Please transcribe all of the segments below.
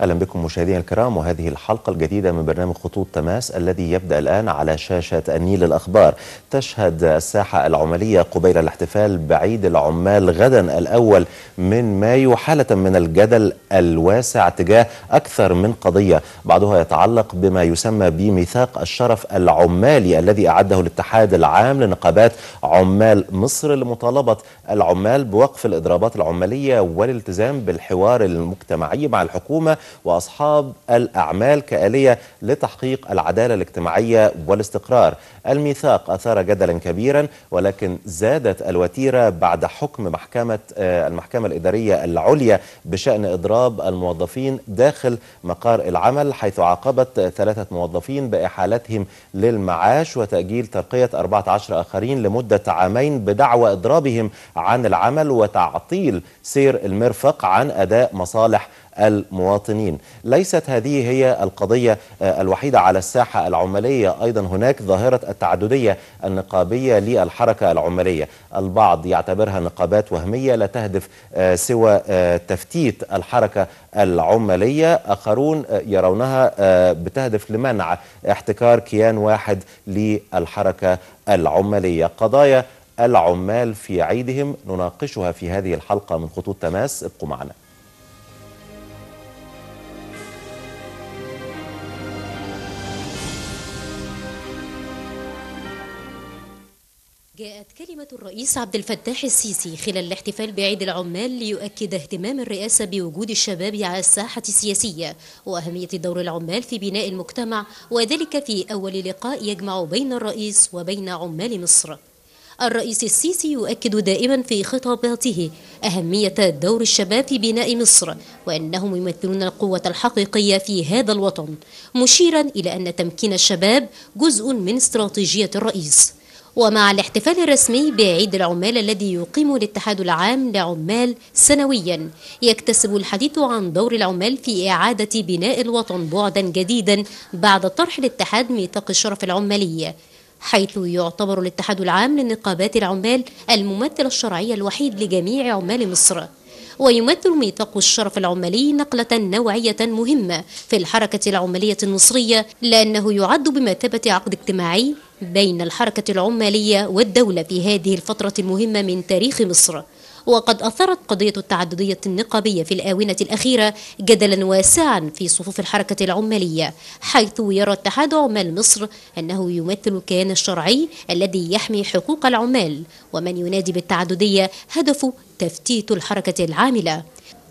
أهلا بكم مشاهدينا الكرام، وهذه الحلقة الجديدة من برنامج خطوط تماس الذي يبدأ الآن على شاشة النيل الأخبار. تشهد الساحة العمالية قبيل الاحتفال بعيد العمال غدا الأول من مايو حالة من الجدل الواسع تجاه أكثر من قضية، بعضها يتعلق بما يسمى بميثاق الشرف العمالي الذي أعده الاتحاد العام لنقابات عمال مصر لمطالبة العمال بوقف الإضرابات العمالية والالتزام بالحوار المجتمعي مع الحكومة وأصحاب الأعمال كآلية لتحقيق العدالة الاجتماعية والاستقرار. الميثاق أثار جدلا كبيرا، ولكن زادت الوتيرة بعد حكم المحكمة الإدارية العليا بشأن إضراب الموظفين داخل مقار العمل، حيث عاقبت 3 موظفين بإحالتهم للمعاش وتأجيل ترقية 14 آخرين لمدة عامين بدعوى إضرابهم عن العمل وتعطيل سير المرفق عن أداء مصالح المواطنين. ليست هذه هي القضية الوحيدة على الساحة العمالية، أيضا هناك ظاهرة التعددية النقابية للحركة العمالية. البعض يعتبرها نقابات وهمية لا تهدف سوى تفتيت الحركة العمالية، آخرون يرونها بتهدف لمنع احتكار كيان واحد للحركة العمالية. قضايا العمال في عيدهم نناقشها في هذه الحلقة من خطوط تماس، ابقوا معنا. جاءت كلمة الرئيس عبد الفتاح السيسي خلال الاحتفال بعيد العمال ليؤكد اهتمام الرئاسة بوجود الشباب على الساحة السياسية وأهمية دور العمال في بناء المجتمع، وذلك في أول لقاء يجمع بين الرئيس وبين عمال مصر. الرئيس السيسي يؤكد دائما في خطاباته أهمية دور الشباب في بناء مصر وأنهم يمثلون القوة الحقيقية في هذا الوطن، مشيرا إلى أن تمكين الشباب جزء من استراتيجية الرئيس. ومع الاحتفال الرسمي بعيد العمال الذي يقيم الاتحاد العام لعمال سنويا، يكتسب الحديث عن دور العمال في إعادة بناء الوطن بعدا جديدا بعد طرح الاتحاد ميثاق الشرف العمالي، حيث يعتبر الاتحاد العام لنقابات العمال الممثل الشرعي الوحيد لجميع عمال مصر. ويمثل ميثاق الشرف العمالي نقلة نوعية مهمة في الحركة العمالية المصرية، لأنه يعد بمثابة عقد اجتماعي بين الحركة العمالية والدولة في هذه الفترة المهمة من تاريخ مصر. وقد أثارت قضية التعددية النقابية في الآونة الأخيرة جدلا واسعا في صفوف الحركة العمالية، حيث يرى اتحاد عمال مصر أنه يمثل الكيان الشرعي الذي يحمي حقوق العمال، ومن ينادي بالتعددية هدفه تفتيت الحركة العاملة.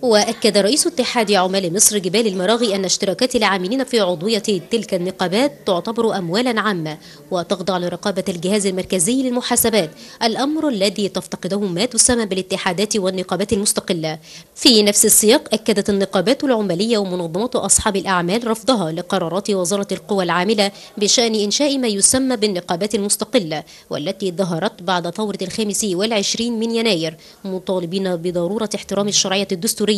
وأكد رئيس اتحاد عمال مصر جبال المراغي أن اشتراكات العاملين في عضوية تلك النقابات تعتبر أموالا عامة وتخضع لرقابة الجهاز المركزي للمحاسبات، الأمر الذي تفتقده ما تسمى بالاتحادات والنقابات المستقلة. في نفس السياق، أكدت النقابات العمالية ومنظمات أصحاب الأعمال رفضها لقرارات وزارة القوى العاملة بشأن إنشاء ما يسمى بالنقابات المستقلة، والتي ظهرت بعد ثورة 25 من يناير، مطالبين بضرورة احترام الشرعية الدستورية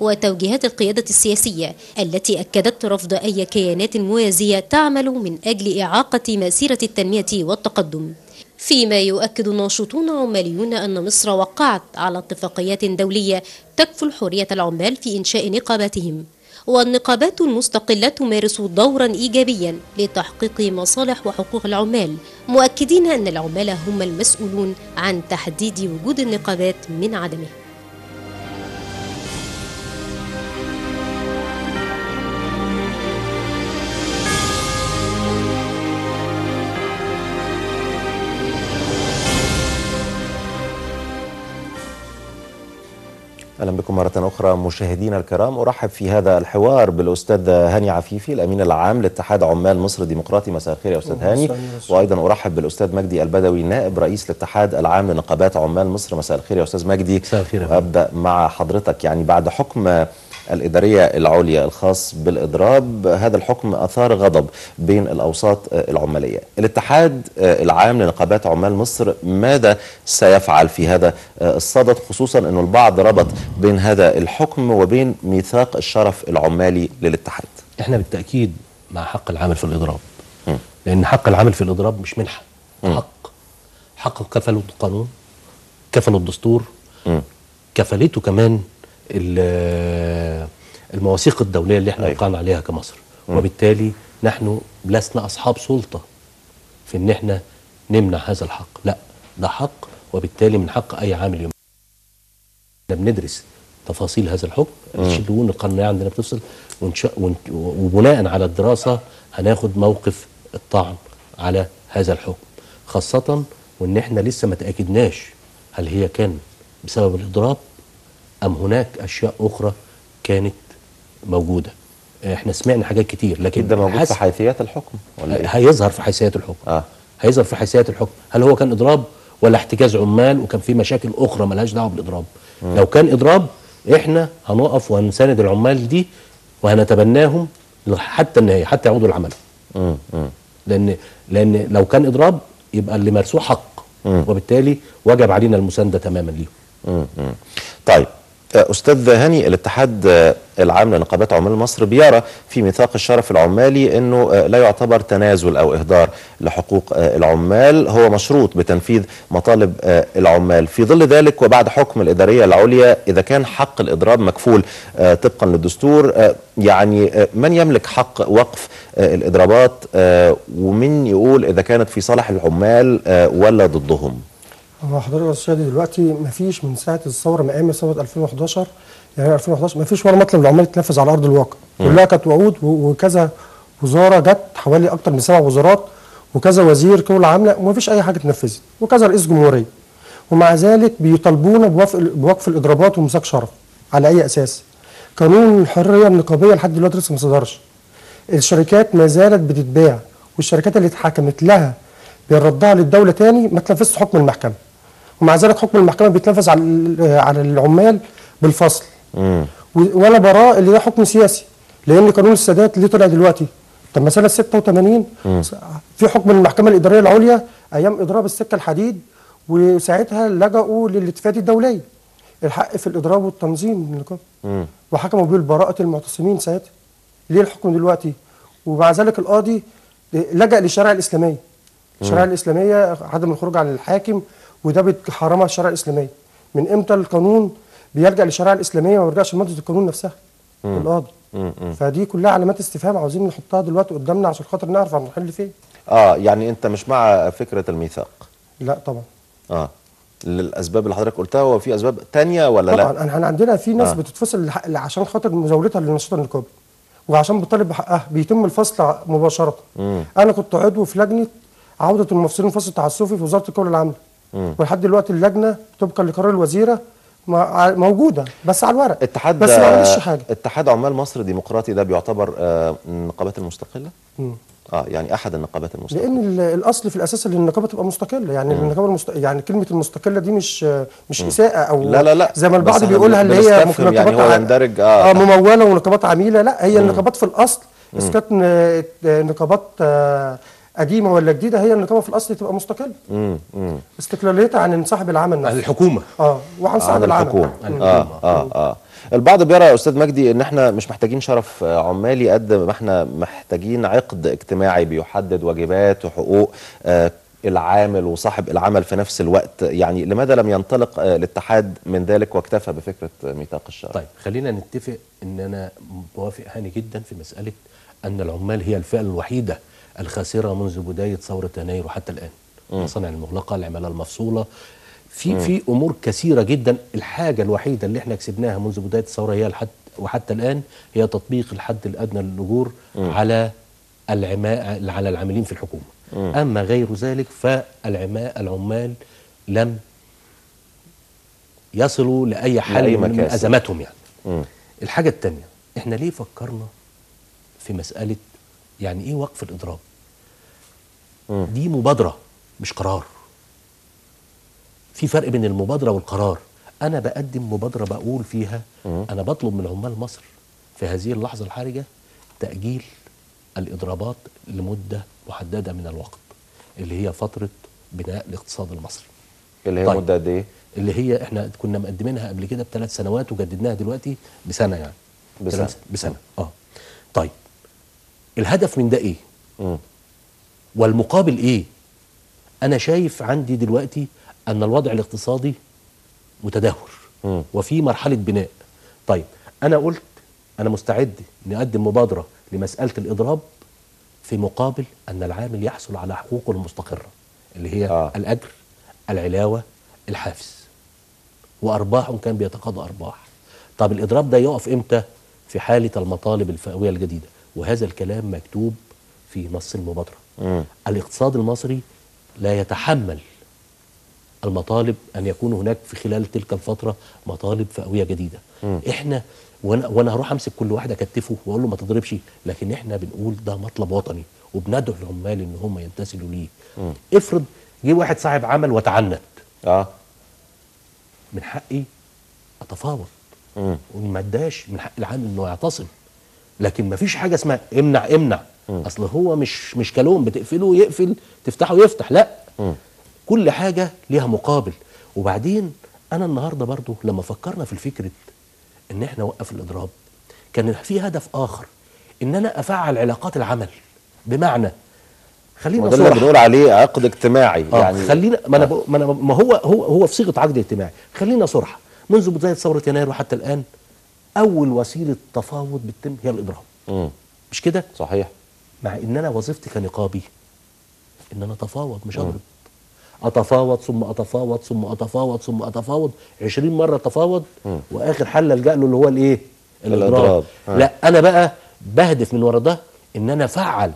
وتوجيهات القيادة السياسية التي أكدت رفض أي كيانات موازية تعمل من أجل إعاقة مسيرة التنمية والتقدم. فيما يؤكد ناشطون عماليون أن مصر وقعت على اتفاقيات دولية تكفل حرية العمال في إنشاء نقاباتهم، والنقابات المستقلة تمارس دورا إيجابيا لتحقيق مصالح وحقوق العمال، مؤكدين أن العمال هم المسؤولون عن تحديد وجود النقابات من عدمه. أهلا بكم مرة أخرى مشاهدينا الكرام، أرحب في هذا الحوار بالأستاذ هاني عفيفي الأمين العام لاتحاد عمال مصر الديمقراطي. مساء الخير يا أستاذ هاني. وأيضا أرحب بالأستاذ مجدي البدوي نائب رئيس الاتحاد العام لنقابات عمال مصر. مساء الخير يا أستاذ مجدي. وأبدأ مع حضرتك، يعني بعد حكم الإدارية العليا الخاص بالإضراب، هذا الحكم أثار غضب بين الأوساط العمالية. الاتحاد العام لنقابات عمال مصر ماذا سيفعل في هذا الصدد، خصوصا أنه البعض ربط بين هذا الحكم وبين ميثاق الشرف العمالي للاتحاد؟ احنا بالتأكيد مع حق العمل في الإضراب، لأن حق العمل في الإضراب مش منحة، حق كفله القانون، كفله الدستور، كفلته كمان المواثيق الدولية اللي احنا وقعنا عليها كمصر. وبالتالي نحن لسنا أصحاب سلطة في ان احنا نمنع هذا الحق، لا ده حق، وبالتالي من حق اي عامل يمنع. احنا بندرس تفاصيل هذا الحكم، الشدون القانونية عندنا بتفصل، وبناء على الدراسة هناخد موقف الطعن على هذا الحكم، خاصة وان احنا لسه ما تأكدناش هل هي كان بسبب الاضراب ام هناك اشياء اخرى كانت موجودة. احنا سمعنا حاجات كتير، لكن ده موجود في حيثيات الحكم ولا هيظهر في حيثيات الحكم؟ هيظهر في حيثيات الحكم. هل هو كان اضراب ولا احتجاز عمال وكان في مشاكل اخرى مالهاش دعوه بالاضراب؟ لو كان اضراب احنا هنقف وهنساند العمال دي وهنتبناهم حتى النهايه، حتى يعودوا لعملهم. لان لو كان اضراب يبقى اللي مارسوه حق، وبالتالي وجب علينا المسانده تماما ليهم. طيب أستاذ هاني، الاتحاد العام لنقابات عمال مصر بيرى في ميثاق الشرف العمالي أنه لا يعتبر تنازل أو إهدار لحقوق العمال، هو مشروط بتنفيذ مطالب العمال. في ظل ذلك وبعد حكم الإدارية العليا، إذا كان حق الإضراب مكفول طبقا للدستور، يعني من يملك حق وقف الإضرابات؟ ومن يقول إذا كانت في صالح العمال ولا ضدهم؟ هو حضرتك يا استاذ دلوقتي مفيش من ساعه الثوره، من ايام ثوره 2011، يعني 2011 مفيش ولا مطلب للعمال اتنفذ على ارض الواقع، كلها كانت وعود وكذا وزاره جت، حوالي اكتر من 7 وزارات وكذا وزير قوى عامله، ومفيش اي حاجه اتنفذت، وكذا رئيس جمهوريه، ومع ذلك بيطالبونا بوقف الاضرابات وميثاق شرف. على اي اساس؟ قانون الحريه النقابيه لحد دلوقتي لسه ما صدرش. الشركات ما زالت بتتباع، والشركات اللي اتحكمت لها بيردها للدوله تاني، ما تنفذش حكم المحكمه، ومع ذلك حكم المحكمه بيتنفذ على العمال بالفصل. وانا براء اللي ده حكم سياسي، لان قانون السادات اللي طلع دلوقتي، طب مساله 86 في حكم المحكمه الاداريه العليا ايام اضراب السكه الحديد، وساعتها لجأوا للاتفاقيه الدوليه الحق في الاضراب والتنظيم، وحكموا بالبراءه المعتصمين ساعتها. ليه الحكم دلوقتي؟ ومع ذلك القاضي لجأ للشريعه الاسلاميه. الشريعه الاسلاميه عدم الخروج على الحاكم، وده بتحرمها الشريعه الاسلاميه. من امتى القانون بيلجا للشريعه الاسلاميه وما بيرجعش لماده القانون نفسها؟ القاضي. فدي كلها علامات استفهام عاوزين نحطها دلوقتي قدامنا عشان خاطر نعرف عن الحل فين. يعني انت مش مع فكره الميثاق؟ لا طبعا. للاسباب اللي حضرتك قلتها، وفي اسباب ثانيه ولا لا؟ طبعا احنا عندنا في ناس بتتفصل عشان خاطر مزاولتها للنشاط النقابي، وعشان بتطالب بحقها بيتم الفصل مباشره. انا كنت عضو في لجنه عوده المفصلين فصل تعسفي في وزاره القوى العامله، ولحد دلوقتي اللجنه طبقا لقرار الوزيره موجوده بس على الورق، بس ما عملتش حاجه. اتحاد عمال مصر ديمقراطي ده بيعتبر النقابات المستقله؟ يعني احد النقابات المستقله، لان الاصل في الاساس ان النقابه تبقى مستقله. يعني النقابه يعني كلمه المستقله دي مش اساءه او لا زي ما البعض بيقولها، اللي هي نقابات يعني هو يندرج مموله ونقابات عميله. لا، هي النقابات في الاصل اذا كانت نقابات قديمه ولا جديده، هي النقابه في الاصل تبقى مستقله، استقلاليتها عن صاحب العمل نفسه، عن الحكومه وعن صاحب العمل. البعض بيرى يا استاذ مجدي ان احنا مش محتاجين شرف عمالي قد ما احنا محتاجين عقد اجتماعي بيحدد واجبات وحقوق العامل وصاحب العمل في نفس الوقت. يعني لماذا لم ينطلق الاتحاد من ذلك واكتفى بفكره ميثاق الشرف؟ طيب خلينا نتفق ان انا بوافق هاني جدا في مساله ان العمال هي الفئه الوحيده الخاسرة منذ بداية ثورة يناير وحتى الآن. المصانع المغلقة، العمالة المفصولة، في أمور كثيرة جدا. الحاجة الوحيدة اللي احنا كسبناها منذ بداية الثورة هي وحتى الآن هي تطبيق الحد الأدنى للأجور على العاملين في الحكومة. أما غير ذلك فالعمال لم يصلوا لأي حل من أزماتهم. يعني الحاجة الثانية، احنا ليه فكرنا في مسألة يعني ايه وقف الاضراب؟ دي مبادره مش قرار. في فرق بين المبادره والقرار. انا بقدم مبادره بقول فيها انا بطلب من عمال مصر في هذه اللحظه الحرجه تاجيل الاضرابات لمده محدده من الوقت، اللي هي فتره بناء الاقتصاد المصري. اللي هي طيب. مده قد ايه؟ اللي هي احنا كنا مقدمينها قبل كده ب3 سنوات وجددناها دلوقتي بسنه. يعني بسنه. طيب الهدف من ده ايه؟ والمقابل ايه؟ انا شايف عندي دلوقتي ان الوضع الاقتصادي متدهور وفي مرحله بناء. طيب انا قلت أنا مستعد نقدم مبادرة لمسألة الإضراب في مقابل أن العامل يحصل على حقوقه المستقرة اللي هي الأجر، العلاوة، الحافز، وأرباح كان بيتقاضى أرباح. طب الإضراب ده يقف إمتى؟ في حالة المطالب الفئوية الجديدة، وهذا الكلام مكتوب في نص المبادرة. الاقتصاد المصري لا يتحمل المطالب أن يكون هناك في خلال تلك الفترة مطالب فئوية جديدة. إحنا وأنا هروح أمسك كل واحد أكتفه وأقول له ما تضربش، لكن إحنا بنقول ده مطلب وطني وبندعو العمال إن هم يمتثلوا ليه. افرض جه واحد صاحب عمل وتعنت، من حقي أتفاوض وما أداش، من حق العامل إنه يعتصم، لكن ما فيش حاجة اسمها امنع امنع. أصل هو مش كالون بتقفله يقفل تفتحه يفتح، لا. كل حاجة ليها مقابل. وبعدين أنا النهاردة برضو لما فكرنا في الفكرة إن إحنا نوقف الإضراب كان في هدف آخر، إن أنا أفعل علاقات العمل، بمعنى خلينا صراحة بنقول عليه عقد اجتماعي. يعني خلينا ما هو في صيغة عقد اجتماعي. خلينا صراحة، منذ بداية ثورة يناير وحتى الآن أول وسيلة تفاوض بتتم هي الإضراب. مش كده؟ صحيح. مع إن أنا وظيفتي كنقابي إن أنا أتفاوض مش أضرب. أتفاوض ثم أتفاوض ثم أتفاوض ثم أتفاوض 20 مرة أتفاوض، وآخر حل ألجأ له اللي هو الإيه؟ الإضراب. لا، أنا بقى بهدف من ورا ده إن أنا أفعل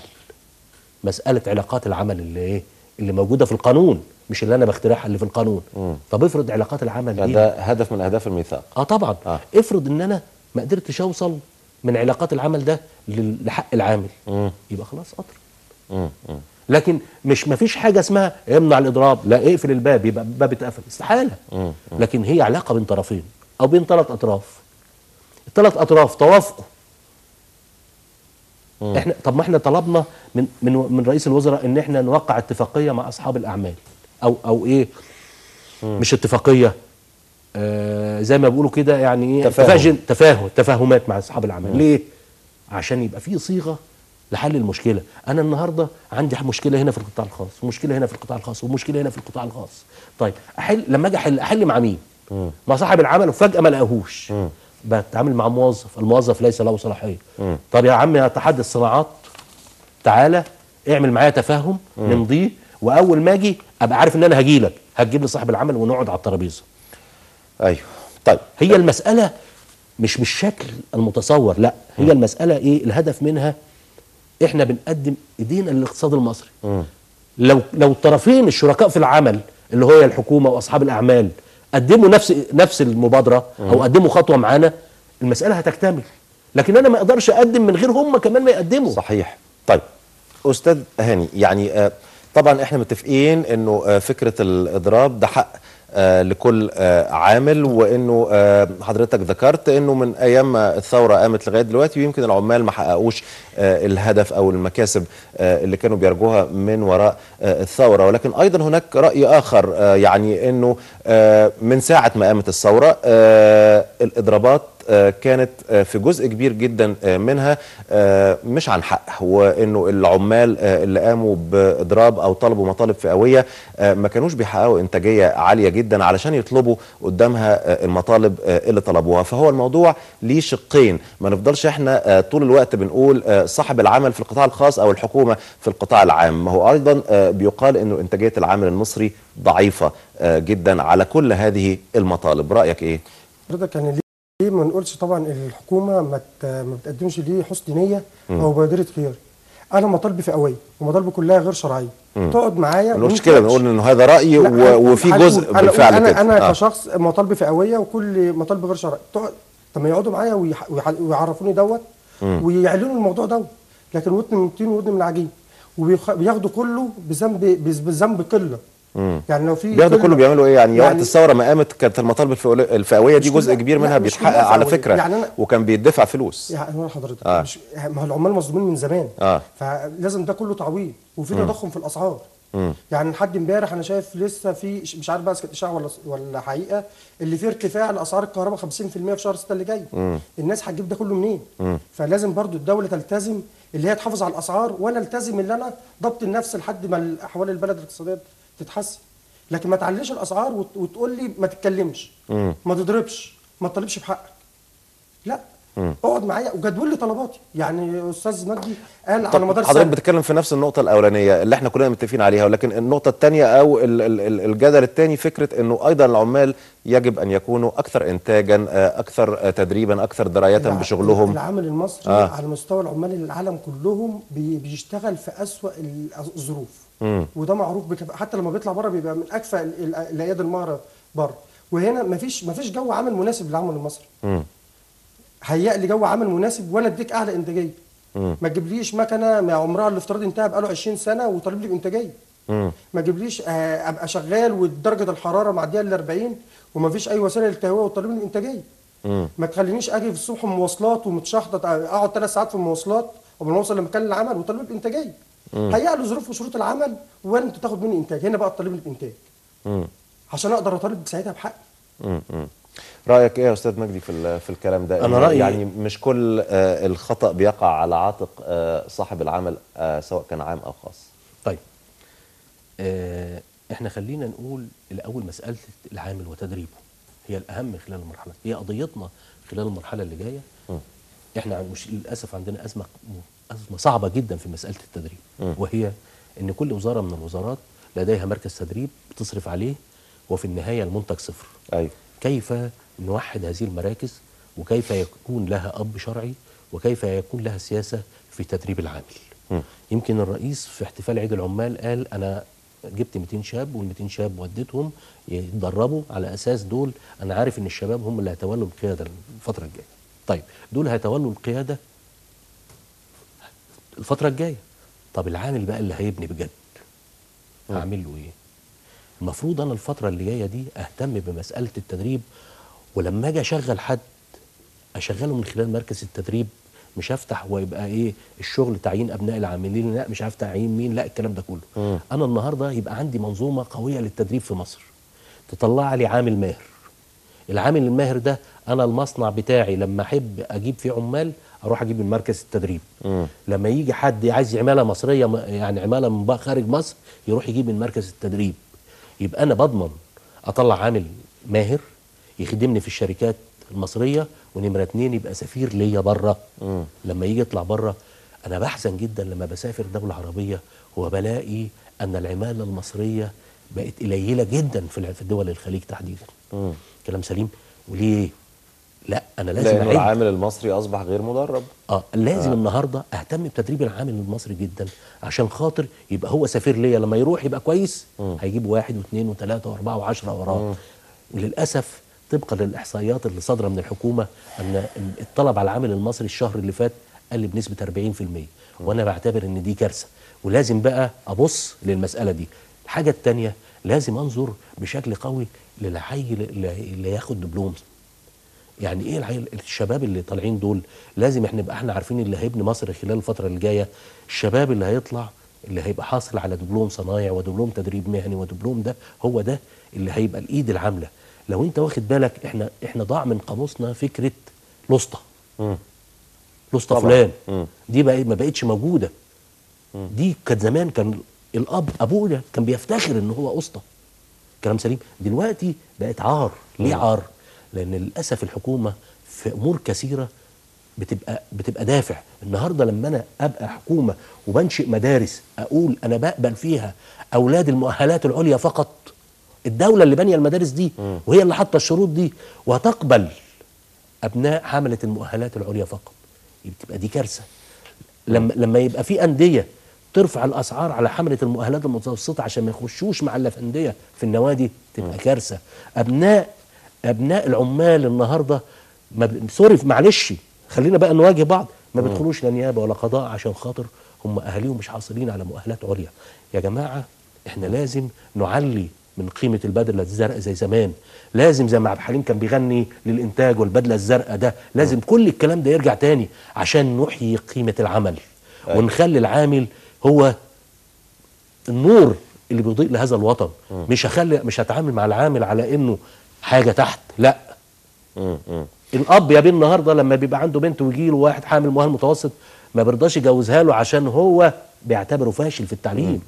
مسألة علاقات العمل اللي إيه؟ اللي موجودة في القانون، مش اللي أنا بخترعها اللي في القانون. طب افرض علاقات العمل دي ده هدف من أهداف الميثاق. طبعًا. افرض إن أنا ما قدرتش أوصل من علاقات العمل ده لحق العامل، يبقى خلاص أضرب. لكن مش مفيش حاجه اسمها يمنع الاضراب، لا اقفل الباب يبقى الباب اتقفل، استحاله. لكن هي علاقه بين طرفين او بين ثلاث اطراف، الثلاث اطراف توافقوا. احنا طب ما احنا طلبنا من رئيس الوزراء ان احنا نوقع اتفاقيه مع اصحاب الاعمال او ايه، مش اتفاقيه، زي ما بيقولوا كده يعني ايه، تفاهمات مع اصحاب الاعمال. ليه؟ عشان يبقى في صيغه لحل المشكله. انا النهارده عندي مشكله هنا في القطاع الخاص، ومشكله هنا في القطاع الخاص، ومشكله هنا في القطاع الخاص. طيب احل، لما اجي احل مع مين؟ مع صاحب العمل، وفجاه ما لقاهوش، بتعامل مع موظف، الموظف ليس له صلاحيه. طب يا عم يا اتحاد الصناعات تعالى اعمل معايا تفاهم نمضيه، واول ما اجي ابقى عارف ان انا هجي لك، هتجيب لي صاحب العمل ونقعد على الترابيزه. ايوه. طيب هي المساله مش بالشكل المتصور، لا هي المساله ايه الهدف منها؟ احنا بنقدم ايدينا للاقتصاد المصري. لو الطرفين الشركاء في العمل اللي هو الحكومه واصحاب الاعمال قدموا نفس المبادره او قدموا خطوه معانا، المساله هتكتمل. لكن انا ما اقدرش اقدم من غير هم كمان ما يقدموا. صحيح. طيب استاذ هاني، يعني طبعا احنا متفقين انه فكره الاضراب ده حق لكل عامل، وانه حضرتك ذكرت انه من ايام الثوره قامت لغايه دلوقتي ويمكن العمال ما حققوش الهدف او المكاسب اللي كانوا بيرجوها من وراء الثوره، ولكن ايضا هناك راي اخر يعني انه من ساعه ما قامت الثوره الاضرابات كانت في جزء كبير جدا منها مش عن حق، وانه العمال اللي قاموا باضراب او طلبوا مطالب فئويه ما كانوش بيحققوا انتاجيه عاليه جدا علشان يطلبوا قدامها المطالب اللي طلبوها. فهو الموضوع ليه شقين، ما نفضلش احنا طول الوقت بنقول صاحب العمل في القطاع الخاص او الحكومه في القطاع العام. ما هو ايضا بيقال انه انتاجيه العامل المصري ضعيفه جدا على كل هذه المطالب. رايك ايه حضرتك؟ يعني ليه ما نقولش طبعا الحكومه ما بتقدمش ليه حسن نيه او بادره خيار؟ انا مطالبي فئويه ومطالبي كلها غير شرعيه، تقعد معايا مش كده بنقول انه هذا رايي وفي جزء بالفعل كده. انا كشخص مطالبي فئويه وكل مطالبي غير شرعيه، تقعد طب ما يقعدوا معايا ويعرفوني دوت ويعلنوا الموضوع دوت، لكن ودن من الطين ودن من العجين، وبياخدوا كله بذنب قله. يعني لو في بياخدوا كله بيعملوا ايه؟ يعني وقت الثوره ما قامت كانت المطالب الفئويه دي جزء كبير منها بيتحقق على فكره، يعني وكان بيدفع فلوس. يعني حضرتك مش ما هو العمال مظلومين من زمان، فلازم ده كله تعويض. وفي تضخم في الاسعار، يعني لحد امبارح انا شايف لسه في مش عارف بقى كانت اشاعه ولا حقيقه اللي في ارتفاع لاسعار الكهرباء 50% في شهر 6 اللي جاي. الناس هتجيب ده كله منين؟ فلازم برضو الدوله تلتزم اللي هي تحافظ على الاسعار، وانا التزم اللي انا ضبط النفس لحد ما احوال البلد الاقتصاديه تتحسن. لكن ما تعليش الاسعار وتقول لي ما تتكلمش، ما تضربش، ما تطالبش بحقك. لا اقعد معايا وجدول لي طلباتي. يعني استاذ مجدي قال على مدار حضرتك بتتكلم في نفس النقطه الاولانيه اللي احنا كلنا متفقين عليها، ولكن النقطه الثانيه او الجدل الثاني فكره انه ايضا العمال يجب ان يكونوا اكثر انتاجا، اكثر تدريبا، اكثر درايه بشغلهم. العمل المصري على مستوى العمال العالم كلهم بيشتغل في اسوأ الظروف، وده معروف حتى لما بيطلع بره بيبقى من اكفأ الايادي المهره بره، وهنا مفيش جو عمل مناسب للعمل المصري. هيئ لي جو عمل مناسب وانا اديك اعلى انتاجيه. ما تجيبليش مكنه ما عمرها الافتراضي انتهى بقاله 20 سنه وطالب لي انتاجيه. ما تجيبليش ابقى شغال ودرجه الحراره معديه ال 40 وما فيش اي وسيله للتهويه وطالب لي انتاجيه. ما تخلينيش اجي في الصبح مواصلات ومتشحطط اقعد 3 ساعات في المواصلات قبل ما اوصل لمكان العمل وطالب لي انتاجيه. هيئ لي ظروف وشروط العمل وانا انت تاخد مني انتاج. هنا بقى طالب لي الانتاج عشان اقدر اطالب ساعتها بحقي. رايك ايه يا استاذ مجدي في الكلام ده؟ انا رايي يعني مش كل الخطا بيقع على عاتق صاحب العمل سواء كان عام او خاص. طيب احنا خلينا نقول الاول مساله العامل وتدريبه هي الاهم خلال المرحله، هي قضيتنا خلال المرحله اللي جايه. احنا مش للاسف عندنا ازمه صعبه جدا في مساله التدريب، وهي ان كل وزاره من الوزارات لديها مركز تدريب بتصرف عليه وفي النهايه المنتج صفر. ايوه، كيف نوحد هذه المراكز وكيف يكون لها أب شرعي وكيف يكون لها سياسة في تدريب العامل. يمكن الرئيس في احتفال عيد العمال قال أنا جبت 200 شاب وال200 شاب وديتهم يتدربوا على أساس دول أنا عارف إن الشباب هم اللي هيتولوا القيادة الفترة الجاية. طيب دول هيتولوا القيادة الفترة الجاية، طب العامل بقى اللي هيبني بجد هعمل له إيه؟ المفروض أنا الفترة اللي جاية دي أهتم بمسألة التدريب، ولما اجي اشغل حد اشغله من خلال مركز التدريب، مش هفتح ويبقى ايه الشغل تعيين ابناء العاملين، لا مش عارف تعيين مين، لا الكلام ده كله. انا النهارده يبقى عندي منظومه قويه للتدريب في مصر تطلع لي عامل ماهر. العامل الماهر ده انا المصنع بتاعي لما احب اجيب فيه عمال اروح اجيب من مركز التدريب. لما يجي حد عايز عماله مصريه يعني عماله من خارج مصر يروح يجيب من مركز التدريب. يبقى انا بضمن اطلع عامل ماهر يخدمني في الشركات المصريه، ونمره 2 يبقى سفير ليا بره. لما يجي يطلع بره انا بحزن جدا لما بسافر دوله عربيه وبلاقي ان العماله المصريه بقت قليله جدا في دول الخليج تحديدا. كلام سليم. وليه؟ لا انا لازم اعد. العامل المصري اصبح غير مدرب. لازم النهارده اهتم بتدريب العامل المصري جدا عشان خاطر يبقى هو سفير ليا، لما يروح يبقى كويس. هيجيب 1 و2 و3 و4 و10 وراه. للاسف طبقا للاحصائيات اللي صادره من الحكومه ان الطلب على العامل المصري الشهر اللي فات قل بنسبه 40%، وانا بعتبر ان دي كارثه، ولازم بقى ابص للمساله دي. الحاجه الثانيه لازم انظر بشكل قوي للعيل اللي ياخد دبلوم. يعني ايه العيل الشباب اللي طالعين دول؟ لازم احنا نبقى احنا عارفين اللي هيبني مصر خلال الفتره اللي جايه. الشباب اللي هيطلع اللي هيبقى حاصل على دبلوم صنايع ودبلوم تدريب مهني ودبلوم، ده هو ده اللي هيبقى الايد العامله. لو انت واخد بالك احنا ضاع من قاموسنا فكره لسطه. لسطه فلان دي بقى ما بقتش موجوده. دي كانت زمان كان الاب ابونا كان بيفتخر ان هو اسطى. كلام سليم. دلوقتي بقت عار. ليه عار؟ لان للاسف الحكومه في امور كثيره بتبقى دافع. النهارده لما انا ابقى حكومه وبنشئ مدارس اقول انا بقبل فيها اولاد المؤهلات العليا فقط، الدولة اللي بانية المدارس دي وهي اللي حاطة الشروط دي، وهتقبل أبناء حملة المؤهلات العليا فقط، بتبقى دي كارثة. لما يبقى في أندية ترفع الأسعار على حملة المؤهلات المتوسطة عشان ما يخشوش مع الأندية في النوادي، تبقى كارثة. أبناء العمال النهاردة سوري معلش خلينا بقى نواجه بعض، ما بيدخلوش لا نيابة ولا قضاء عشان خاطر هم أهاليهم مش حاصلين على مؤهلات عليا. يا جماعة إحنا لازم نعلي من قيمة البدلة الزرقاء زي زمان. لازم زي ما عبد الحليم كان بيغني للإنتاج والبدلة الزرقاء، ده لازم كل الكلام ده يرجع تاني عشان نحيي قيمة العمل. ونخلي العامل هو النور اللي بيضيء لهذا الوطن. مش هتعامل مع العامل على إنه حاجة تحت، لا. الأب يا بيه النهاردة لما بيبقى عنده بنت ويجي له واحد حامل مؤهل متوسط ما بيرضاش يجوزها له عشان هو بيعتبره فاشل في التعليم.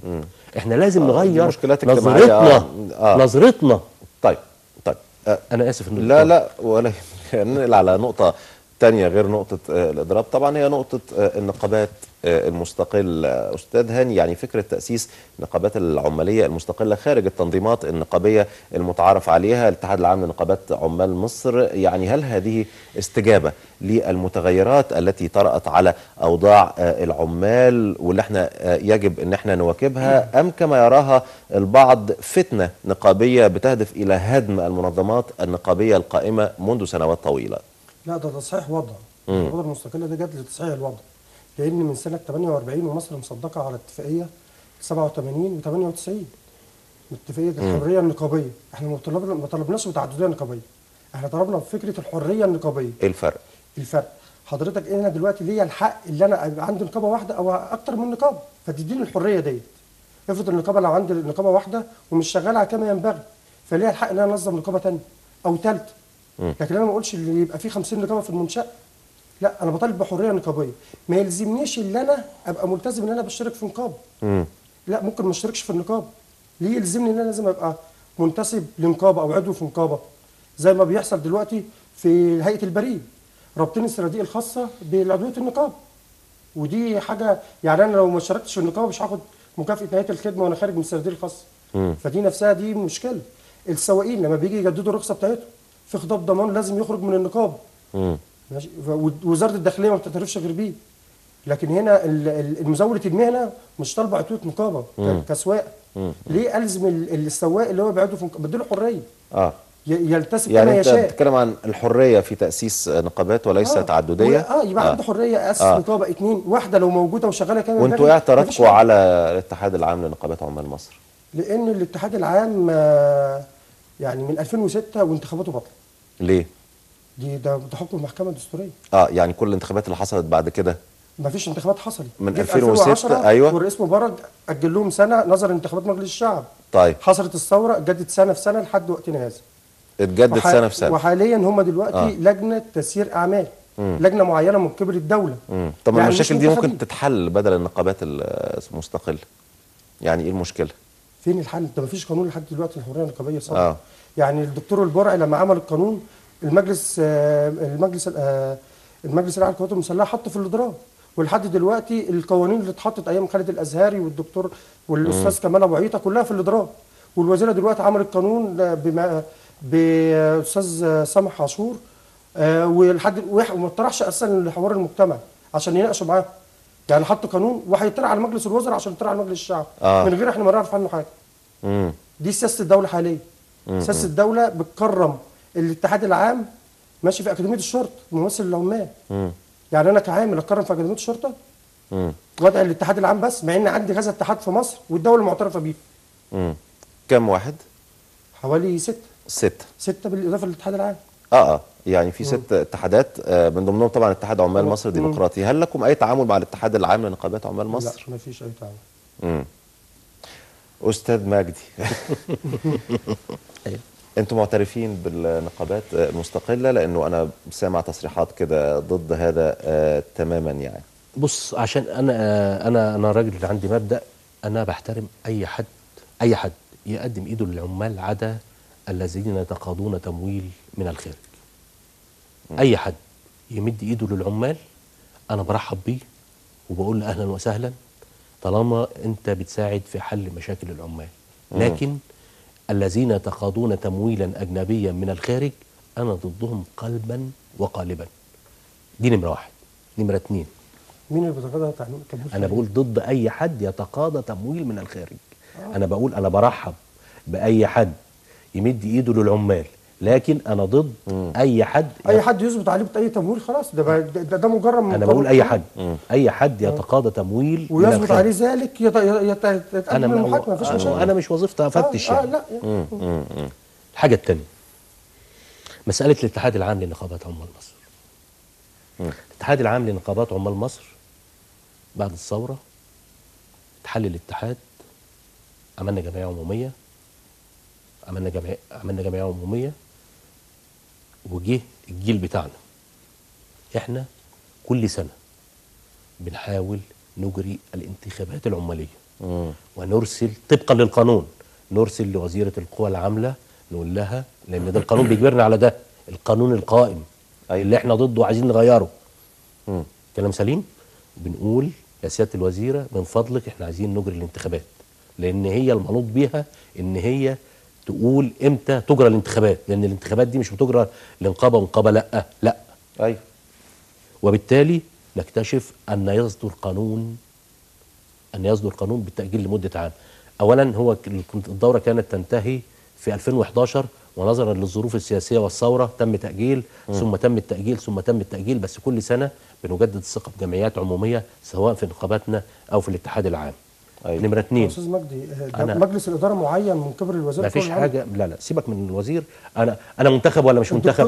احنا لازم نغير نظرتنا. نظرتنا. طيب انا اسف ان لا ولا يعني على نقطه تانية غير نقطة الإضراب طبعا هي نقطة النقابات المستقلة. أستاذ هاني، يعني فكرة تأسيس النقابات العمالية المستقلة خارج التنظيمات النقابية المتعارف عليها الاتحاد العام لنقابات عمال مصر، يعني هل هذه استجابة للمتغيرات التي طرأت على أوضاع العمال واللي احنا يجب أن احنا نواكبها، أم كما يراها البعض فتنة نقابية بتهدف إلى هدم المنظمات النقابية القائمة منذ سنوات طويلة؟ لا، ده تصحيح وضع. النقابة المستقلة دي جت لتصحيح الوضع، لأن من سنة 48 ومصر مصدقة على اتفاقية 87 و98 اتفاقية الحرية النقابية. احنا ما طلبناش تعددية نقابية، احنا طلبنا فكرة الحرية النقابية. ايه الفرق؟ الفرق حضرتك انا دلوقتي ليا الحق اللي انا يبقى عندي نقابة واحدة أو أكتر من نقابة، فتديني الحرية ديت. افرض النقابة لو عندي نقابة واحدة ومش شغالة كما ينبغي، فليا الحق إن أنا أنظم نقابة تانية أو تالتة. لكن انا ما اقولش اللي يبقى فيه 50 نقابه في المنشاه، لا انا بطالب بحريه نقابيه، ما يلزمنيش ان انا ابقى ملتزم ان انا بشترك في نقابه. لا، ممكن ما اشتركش في النقابه، ليه يلزمني ان انا لازم ابقى منتسب لنقابه او عضو في نقابه؟ زي ما بيحصل دلوقتي في هيئه البريد، رابطين الصناديق الخاصه بعضويه النقابه، ودي حاجه يعني انا لو ما شاركتش في النقابه مش هاخد مكافاه نهايه الخدمه وانا خارج من الصناديق الخاصه. فدي نفسها دي مشكله. السواقين لما بيجي يجددوا الرخصه بتاعتهم في خطاب ضمان لازم يخرج من النقابه. ماشي، وزاره الداخليه ما بتعترفش غير بيه. لكن هنا مزاوله المهنه مش طالبه عتوه نقابه كسواقه. ليه الزم السواق اللي هو بيعده في بديله حريه؟ يلتسم كما يشاء. يعني انت بتتكلم عن الحريه في تاسيس نقابات وليس تعدديه. يبقى عنده حريه اسس نقابه اتنين، واحده لو موجوده وشغاله كمان. وانتوا اعترضتوا على الاتحاد العام لنقابات عمال مصر؟ لان الاتحاد العام يعني من 2006 وانتخاباته باطله. ليه؟ ده حكم المحكمه الدستوريه. يعني كل الانتخابات اللي حصلت بعد كده مفيش انتخابات حصلت من 2006. ايوه، والرئيس مبارك اجل لهم سنه نظر انتخابات مجلس الشعب. طيب حصلت الثوره، اتجدد سنه في سنه لحد وقتنا هذا. اتجدد سنه في سنه، وحاليا هم دلوقتي لجنه تسيير اعمال، لجنه معينه من قبل الدوله. طب يعني المشاكل دي ممكن تتحل بدل النقابات المستقله؟ يعني ايه المشكله؟ فين الحل؟ ده مفيش قانون لحد دلوقتي الحريه النقابيه صعبه. يعني الدكتور البرعي لما عمل القانون المجلس الاعلى للقوات المسلحه حط في الاضراب، ولحد دلوقتي القوانين اللي اتحطت ايام خالد الازهري والدكتور والاستاذ كمال ابو عيطة كلها في الاضراب. والوزيره دلوقتي عملت قانون باستاذ سامح عاشور، ولحد وما اطرحش اصلا لحوار المجتمع عشان يناقشوا معاه. يعني حط قانون وهيطلع على مجلس الوزراء عشان يطلع على مجلس الشعب من غير احنا ما نعرف عنه حاجه. دي سياسه الدوله حاليا. سياسه الدوله بتكرم الاتحاد العام ماشي في اكاديميه الشرطه ممثل العمال. يعني انا كعامل اتكرم في اكاديميه الشرطه؟ وضع الاتحاد العام بس، مع ان عندي كذا اتحاد في مصر والدوله معترفه بيه. كم واحد؟ حوالي 6 بالاضافه للاتحاد العام. يعني في 6 اتحادات من ضمنهم طبعا اتحاد عمال مصر ديمقراطي. هل لكم اي تعامل مع الاتحاد العام لنقابات عمال مصر؟ لا، ما فيش اي تعامل. استاذ مجدي، انتم معترفين بالنقابات المستقله؟ لانه انا سامع تصريحات كده ضد هذا تماما. يعني بص، عشان انا راجل عندي مبدا، انا بحترم اي حد يقدم ايده للعمال عدا الذين يتقاضون تمويل من الخارج. اي حد يمد ايده للعمال انا برحب بيه وبقول له اهلا وسهلا، طالما انت بتساعد في حل مشاكل العمال. لكن الذين يتقاضون تمويلا اجنبيا من الخارج انا ضدهم قلبا وقالبا. دي نمره 1. نمره 2، مين اللي بيتقاضى تمويل؟ انا بقول ضد اي حد يتقاضى تمويل من الخارج. انا بقول انا برحب باي حد يمد ايده للعمال، لكن انا ضد اي حد يثبت عليه اي تمويل. خلاص، ده مجرد انا بقول اي حد اي حد يتقاضى تمويل ويثبت عليه ذلك يتقدم للمحاكمه، مفيش مشكله. انا مش وظيفتي افتش يعني. لا الحاجه الثانيه مساله الاتحاد العام لنقابات عمال مصر. الاتحاد العام لنقابات عمال مصر بعد الثوره اتحل الاتحاد، عملنا جمعيه عموميه، عملنا جمعية عمومية، وجه الجيل بتاعنا. احنا كل سنة بنحاول نجري الانتخابات العمالية ونرسل طبقا للقانون، نرسل لوزيرة القوى العاملة نقول لها، لأن ده القانون بيجبرنا على ده، القانون القائم أي اللي احنا ضده عايزين نغيره. كلام سليم. بنقول يا سيادة الوزيرة من فضلك احنا عايزين نجري الانتخابات، لأن هي المنوط بيها إن هي تقول إمتى تجرى الانتخابات، لأن الانتخابات دي مش بتجرى لنقابة ونقابة، لأ لأ. أيوه. وبالتالي نكتشف أن يصدر قانون، بالتأجيل لمدة عام. أولا هو الدورة كانت تنتهي في 2011 ونظرا للظروف السياسية والثورة تم تأجيل ثم تم التأجيل ثم تم التأجيل، بس كل سنة بنجدد الثقة بجمعيات عمومية سواء في نقاباتنا أو في الاتحاد العام. أيوة. نمرة 2 أستاذ مجدي، مجلس الإدارة معين من قبل الوزير؟ ما فيش حاجة، لا لا سيبك من الوزير، أنا منتخب ولا مش منتخب؟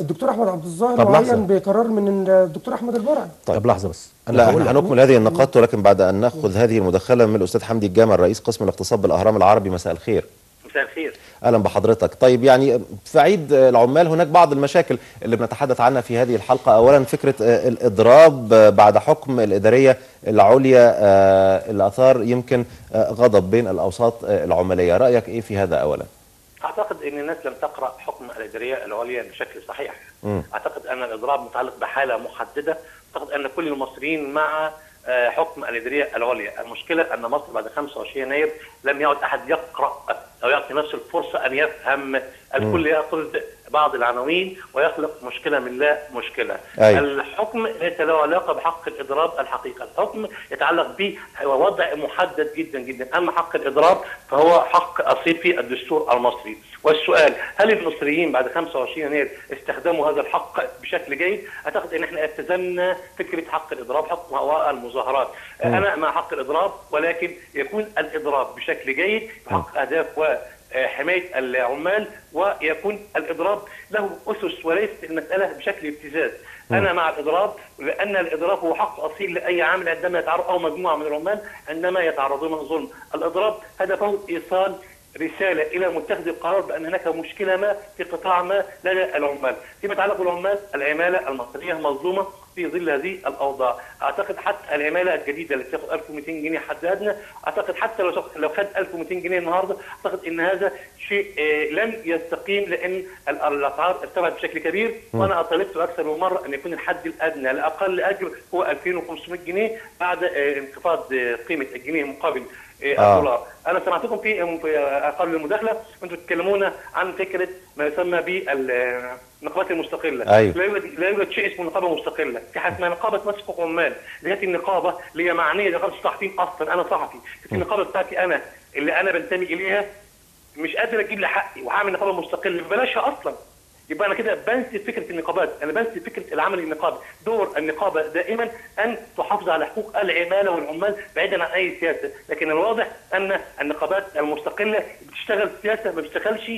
الدكتور أحمد عبد الظاهر معين بقرار من الدكتور أحمد البرعي. طب لحظة بس، لا هنكمل هذه النقاط ولكن بعد أن نأخذ هذه المداخلة من الأستاذ حمدي الجامع رئيس قسم الاقتصاد بالأهرام العربي. مساء الخير. مساء الخير. أهلا بحضرتك. طيب يعني في عيد العمال هناك بعض المشاكل اللي بنتحدث عنها في هذه الحلقة. أولا فكرة الإضراب بعد حكم الإدارية العليا اللي أثار يمكن غضب بين الأوساط العمالية، رأيك إيه في هذا أولا؟ أعتقد أن الناس لم تقرأ حكم الإدارية العليا بشكل صحيح. أعتقد أن الإضراب متعلق بحالة محددة، أعتقد أن كل المصريين مع حكم الإدارية العليا. المشكلة أن مصر بعد 25 يناير لم يعد أحد يقرأ أو يعطي نفسه الفرصة أن يفهم. الكل يأخذ بعض العناوين ويخلق مشكلة من لا مشكلة. أي. الحكم ليس له علاقة بحق الإضراب. الحقيقة الحكم يتعلق بوضع محدد جدا جدا، أما حق الإضراب فهو حق أصيل في الدستور المصري. والسؤال هل المصريين بعد 25 يناير استخدموا هذا الحق بشكل جيد؟ أعتقد أن احنا التزمنا فكرة حق الإضراب، حق المظاهرات. أنا مع حق الإضراب، ولكن يكون الإضراب بشكل جيد بحق أهداف حماية العمال، ويكون الإضراب له أسس وليست المسألة بشكل ابتزاز. أنا مع الإضراب، لأن الإضراب هو حق أصيل لأي عامل عندما يتعرض أو مجموعة من العمال عندما يتعرضون للظلم. الإضراب هدفه إيصال رسالة إلى متخذي القرار بأن هناك مشكلة ما في قطاع ما لدى العمال. فيما يتعلق بالعمال، العمالة المصرية مظلومة في ظل هذه الاوضاع. اعتقد حتى العماله الجديده اللي بتاخد 1200 جنيه حد ادنى، اعتقد حتى لو خد 1200 جنيه النهارده، اعتقد ان هذا شيء لم يستقيم، لان الاسعار ارتفعت بشكل كبير. وانا طالبت اكثر من مره ان يكون الحد الادنى لاقل اجر هو 2500 جنيه بعد انخفاض قيمه الجنيه مقابل الدولار. انا سمعتكم في قبل المداخله انتم تتكلمون عن فكره ما يسمى بال النقابات المستقله. أيوة. لا يوجد شيء اسمه نقابه مستقله، في حاجه اسمها نقابه مسك عمال. ديت النقابه اللي هي معنيه نقابه الصحفيين، اصلا انا صحفي، النقابه بتاعتي انا اللي انا بنتمي اليها مش قادر اجيب لي حقي وهعمل نقابه مستقله ببلاشها اصلا، يبقى انا كده بنسي فكره النقابات، انا بنسي فكره العمل النقابي. دور النقابه دائما ان تحافظ على حقوق العماله والعمال بعيدا عن اي سياسه، لكن الواضح ان النقابات المستقله بتشتغل سياسه ما بتشتغلش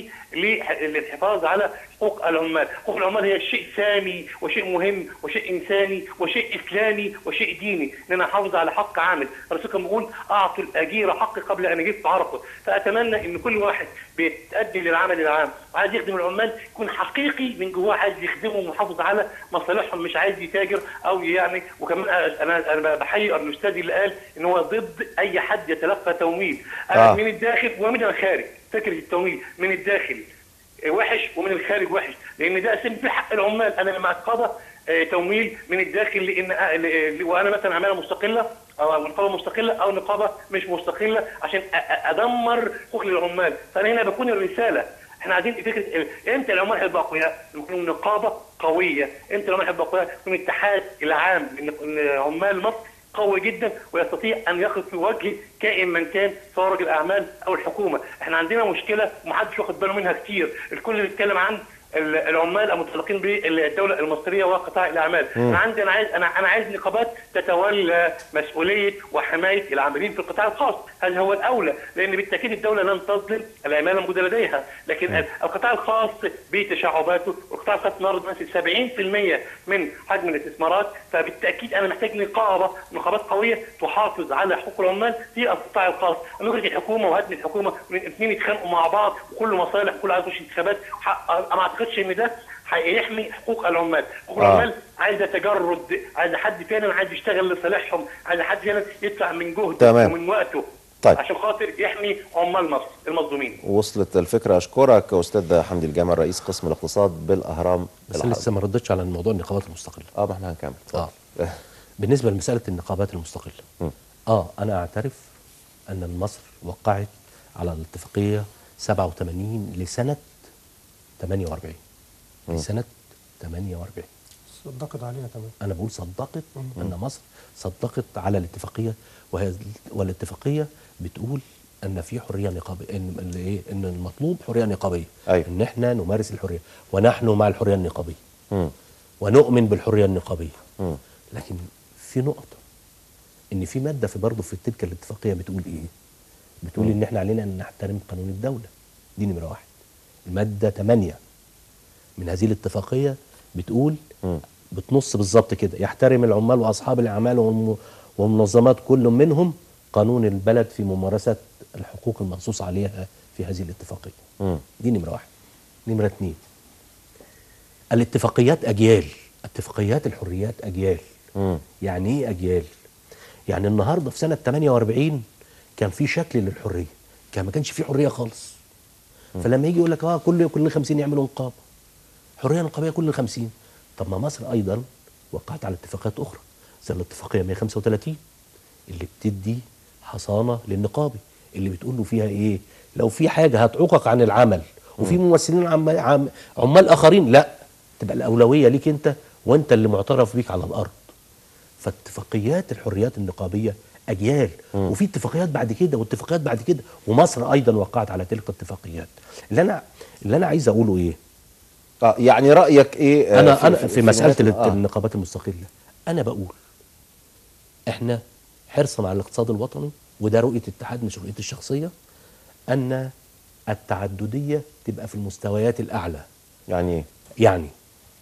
للحفاظ على حقوق العمال، حقوق العمال هي شيء سامي وشيء مهم وشيء انساني وشيء اسلامي وشيء ديني، ان انا احافظ على حق عامل، رسولكم بيقول اعطوا الاجير حقي قبل ان اجيب عرقه، فاتمنى ان كل واحد بيتأدي للعمل العام وعايز يخدم العمال يكون حقيقي من جواه، عايز يخدمهم ويحافظ على مصالحهم، مش عايز يتاجر او يعني. وكمان انا بحيي الاستاذ اللي قال ان هو ضد اي حد يتلقى تمويل. انا من الداخل ومن الخارج، فكره التمويل من الداخل وحش ومن الخارج وحش، لان ده اسم في حق العمال. انا لما اتقاضى تمويل من الداخل لان وانا مثلا عماله مستقله أو نقابة مستقلة أو نقابة مش مستقلة عشان أدمر حقوق للعمال، فأنا هنا بكون الرسالة، إحنا عايزين فكرة إمتى العمال هيبقوا أقوياء؟ يكونوا نقابة قوية، إمتى العمال هيبقوا أقوياء؟ يكون الاتحاد العام لعمال مصر قوي جدا ويستطيع أن يقف في وجه كائن من كان سواء رجل أعمال أو الحكومة، إحنا عندنا مشكلة ومحدش واخد باله منها كتير، الكل بيتكلم عن العمال المتعلقين بالدوله المصريه وقطاع الاعمال. انا عندي انا عايز نقابات تتولى مسؤوليه وحمايه العاملين في القطاع الخاص، هذا هو الاولى، لان بالتاكيد الدوله لن تظلم العماله الموجوده لديها، لكن القطاع الخاص بتشعباته، القطاع الخاص النهارده بيمثل 70% من حجم الاستثمارات، فبالتاكيد انا محتاج نقابات قويه تحافظ على حقوق العمال في القطاع الخاص. نكره الحكومه وهدم الحكومه، الاثنين يتخانقوا مع بعض وكله مصالح وكله عايز يخش انتخابات، انا ما اعتقدش ان ده هيحمي حقوق العمال. حقوق العمال عايزه تجرد، عايزه حد فعلا عايز يشتغل لصالحهم، عايزه حد فعلا يدفع من جهده ومن وقته. طيب. عشان خاطر يحمي عمال مصر المظلومين. وصلت الفكره. اشكرك استاذ حمدي الجامع رئيس قسم الاقتصاد بالاهرام. بس لسه ما ردتش على موضوع النقابات المستقله. ما احنا هنكمل. بالنسبه لمساله النقابات المستقله. انا اعترف ان مصر وقعت على الاتفاقيه 87 لسنه 48. لسنه 48 صدقت عليها كمان. انا بقول صدقت ان مصر صدقت على الاتفاقيه، والاتفاقيه بتقول ان في حريه نقابيه، ان المطلوب حريه نقابيه. أيوة. ان احنا نمارس الحريه، ونحن مع الحريه النقابيه ونؤمن بالحريه النقابيه. لكن في نقطه، ان في ماده في برضه في تلك الاتفاقيه بتقول ايه؟ بتقول ان احنا علينا ان نحترم قانون الدوله. دي نمره واحد. الماده 8 من هذه الاتفاقيه بتقول بتنص بالظبط كده: يحترم العمال واصحاب الاعمال ومنظمات كل منهم قانون البلد في ممارسه الحقوق المنصوص عليها في هذه الاتفاقيه. دي نمره واحد. نمره 2، الاتفاقيات اجيال، اتفاقيات الحريات اجيال. يعني ايه اجيال؟ يعني النهارده في سنه 48 كان في شكل للحريه، كان ما كانش في حريه خالص. فلما يجي يقول لك كل 50 يعملوا نقابه، حريه نقابيه كل 50. طب ما مصر ايضا وقعت على اتفاقيات اخرى زي الاتفاقيه 135 اللي بتدي حصانه للنقابي، اللي بتقول له فيها ايه؟ لو في حاجه هتعوقك عن العمل وفي ممثلين عمال اخرين، لا، تبقى الاولويه ليك انت، وانت اللي معترف بيك على الارض. فاتفاقيات الحريات النقابيه اجيال، وفي اتفاقيات بعد كده واتفاقيات بعد كده، ومصر ايضا وقعت على تلك الاتفاقيات. اللي انا عايز اقوله ايه؟ يعني رايك ايه في مساله النقابات المستقله؟ انا بقول احنا حرصا على الاقتصاد الوطني، وده رؤيه اتحاد مش رؤيتي الشخصيه، ان التعدديه تبقى في المستويات الاعلى. يعني ايه؟ يعني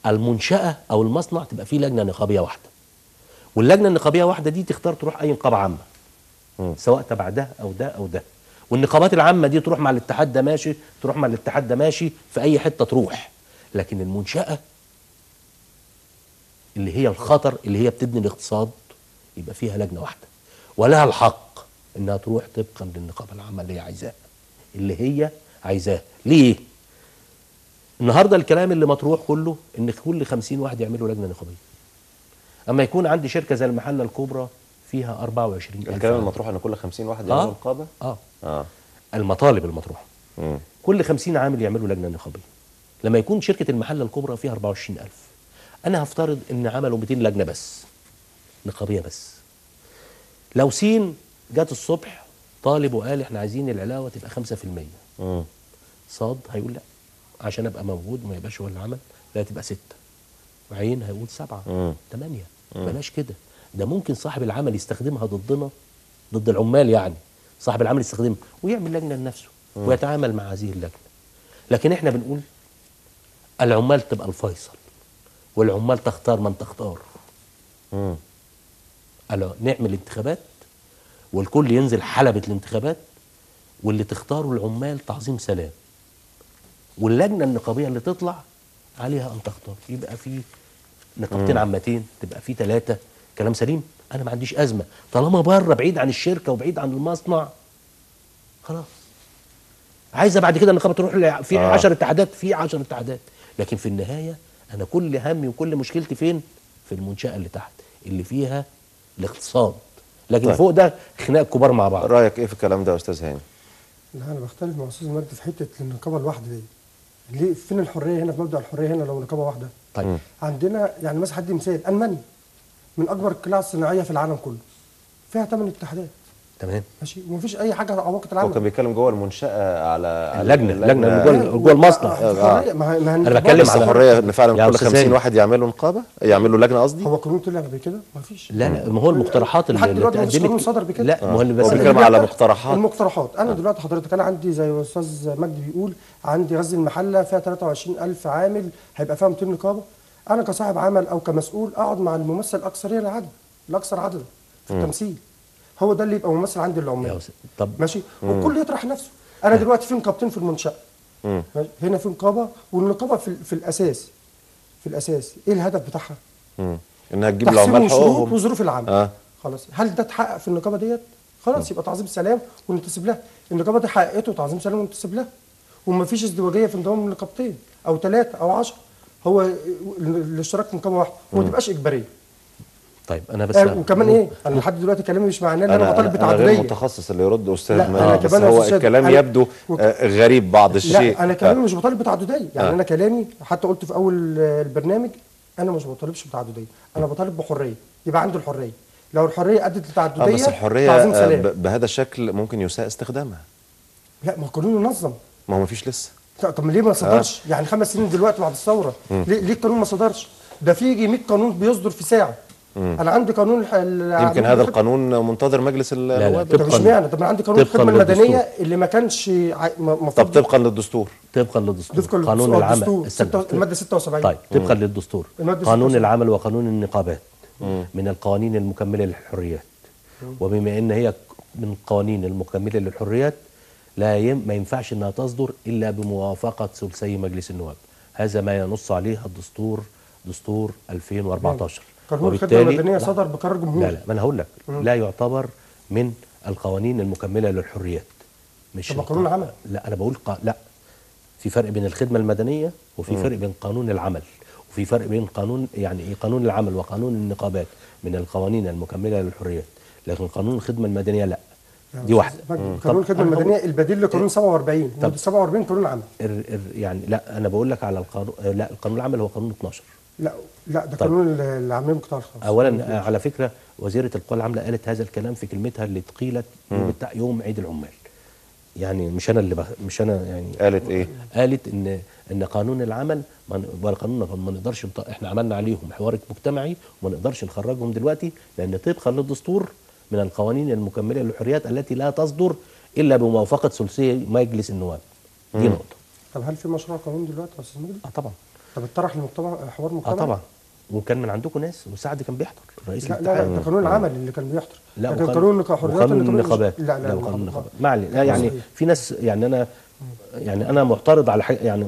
المنشاه او المصنع تبقى فيه لجنه نقابيه واحده، واللجنه النقابيه واحده دي تختار تروح اي نقابه عامه، سواء تبع ده او ده او ده، والنقابات العامه دي تروح مع الاتحاد ده ماشي، تروح مع الاتحاد ده ماشي، في اي حته تروح. لكن المنشأة اللي هي الخطر، اللي هي بتبني الاقتصاد، يبقى فيها لجنة واحدة ولها الحق انها تروح طبقا للنقابة العامة اللي هي عايزاه ليه؟ النهارده الكلام اللي مطروح كله ان كل 50 واحد يعملوا لجنة نقابية. اما يكون عندي شركة زي المحلة الكبرى فيها 24 الكلام عام. المطروح ان كل 50 واحد يعملوا نقابة؟ المطالب المطروحة كل 50 عامل يعملوا لجنة نقابية. لما يكون شركة المحلة الكبرى فيها 24,000، أنا هفترض إن عملوا 200 لجنة بس نقابية بس. لو سين جت الصبح طالب وقال إحنا عايزين العلاوة تبقى 5%، صاد هيقول لأ، عشان أبقى موجود وما يبقاش هو اللي عمل، لا تبقى 6. عين هيقول 7، 8. بلاش كده، ده ممكن صاحب العمل يستخدمها ضدنا، ضد العمال. يعني صاحب العمل يستخدمها ويعمل لجنة لنفسه ويتعامل مع هذه اللجنة. لكن إحنا بنقول العمال تبقى الفيصل، والعمال تختار من تختار. نعمل انتخابات والكل ينزل حلبة الانتخابات، واللي تختاره العمال تعظيم سلام، واللجنة النقابية اللي تطلع عليها أن تختار. يبقى في نقابتين عامتين، تبقى في 3. كلام سليم، أنا ما عنديش أزمة طالما بره بعيد عن الشركة وبعيد عن المصنع. خلاص، عايزة بعد كده النقابة تروح في 10 اتحادات، في 10 اتحادات. لكن في النهاية أنا كل همي وكل مشكلتي فين؟ في المنشأة اللي تحت، اللي فيها الاقتصاد. لكن طيب، فوق ده خناق كبار مع بعض. رأيك إيه في الكلام ده يا أستاذ هاني؟ لا، أنا بختلف مع أستاذ مجدي في حتة النقابة الواحدة دي. ليه؟ فين الحرية هنا في مبدأ الحرية هنا لو نقابة واحدة؟ طيب عندنا يعني مثلا هدي مثال، ألمانيا من أكبر القلاع الصناعية في العالم كله، فيها 8 اتحادات. تمام ماشي، ومفيش اي حاجه عواقب العمل. هو كان بيتكلم جوه المنشاه على اللجنه جوه المصنع. انا بتكلم على الحريه ان فعلا كل 50 واحد يعملوا نقابه، يعملوا لجنه قصدي. هو قانون طلع قبل كده؟ مفيش. لا، ما هو المقترحات اللي اتقدمت صدر بكده. لا، ما هو اللي بتكلم على مقترحات. المقترحات انا دلوقتي حضرتك، انا عندي زي ما استاذ مجدي بيقول، عندي غزل المحله فيها 23,000 عامل، هيبقى فيها 200 نقابه. انا كصاحب عمل او كمسؤول اقعد مع الممثل الاكثريه العدد، الاكثر عددا في التمثيل، هو ده اللي يبقى ممثل عند العمال. طب ماشي، والكل يطرح نفسه. انا دلوقتي في نقابتين في المنشاه، هنا في نقابه، والنقابه في الاساس، ايه الهدف بتاعها؟ انها تجيب العمال حقوقهم وظروف العمل. خلاص، هل ده اتحقق في النقابه ديت؟ خلاص يبقى تعظيم سلام وننتسب لها. النقابه دي حققته تعظيم سلام وننتسب لها، ومفيش ازدواجيه في انضمام نقابتين او 3 أو 10، هو الاشتراك في نقابه واحده وما تبقاش اجباريه. طيب انا بس وكمان ايه، انا لحد دلوقتي كلامي مش معناه ان انا بطالب بالتعديليه. انا غير متخصص اللي يرد استاذ بس هو الكلام يبدو غريب بعض الشيء. لا انا كلامي مش بطالب بتعدديه، يعني انا كلامي حتى قلت في اول البرنامج انا مش بطالبش بتعدديه، انا بطالب بحريه، يبقى عنده الحريه. لو الحريه ادت للتعدديه بس الحريه بهذا الشكل ممكن يساء استخدامها. لا ما القانون منظم، ما هو ما فيش لسه. طب ليه ما صدرش؟ يعني 5 سنين دلوقتي بعد الثوره ليه القانون ما صدرش؟ ده في يجي 100 قانون بيصدر في ساعه. انا عندي قانون يمكن هذا القانون منتظر مجلس النواب. طب اشمعنى؟ طب انا عندي قانون الخدمه المدنيه اللي ما كانش مفروض. طب طبقا للدستور، قانون العمل الماده 76. طيب طبقا للدستور قانون العمل وقانون النقابات من القوانين المكمله للحريات، وبما ان هي من القوانين المكمله للحريات ما ينفعش انها تصدر الا بموافقه ثلثي مجلس النواب. هذا ما ينص عليه الدستور، دستور 2014. قانون الخدمه المدنيه صدر بقرار جمهوري. لا ما انا هقول لك، لا يعتبر من القوانين المكمله للحريات. مش قانون العمل. لا انا بقول لا، في فرق بين الخدمه المدنيه وفي فرق بين قانون العمل، وفي فرق بين قانون يعني ايه قانون العمل وقانون النقابات من القوانين المكمله للحريات، لكن قانون الخدمه المدنيه لا. دي واحده. قانون الخدمه المدنيه البديل لقانون 47، 47 قانون العمل. يعني لا انا بقول لك على القانون، لا القانون العمل هو قانون 12. لا ده قانون العمال القطاع الخاص. اولا على فكره وزيره القوى العامله قالت هذا الكلام في كلمتها اللي اتقيلت يوم عيد العمال. يعني مش انا اللي مش انا يعني. قالت ايه؟ قالت ان قانون العمل قانون ما نقدرش، احنا عملنا عليهم حوار مجتمعي وما نقدرش نخرجهم دلوقتي، لان طبقا للدستور من القوانين المكمله للحريات التي لا تصدر الا بموافقه ثلثي مجلس النواب. دي نقطه. طب هل في مشروع قانون دلوقتي يا استاذ مجدي؟ طبعا. طب اتطرح حوار مجتمعي؟ طبعا، وكان من عندكم ناس وسعد كان بيحضر رئيس الاتحاد. لا ده قانون العمل اللي كان بيحضر، لا قانون النقابات. لا قانون النقابات لا يعني صحيح. في ناس يعني انا معترض على حاجه يعني